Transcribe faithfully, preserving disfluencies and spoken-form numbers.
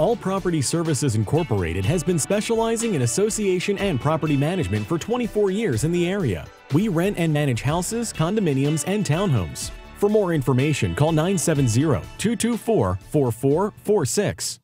All Property Services Incorporated has been specializing in association and property management for twenty-four years in the area. We rent and manage houses, condominiums, and townhomes. For more information, call nine seven zero, two two four, four four four six.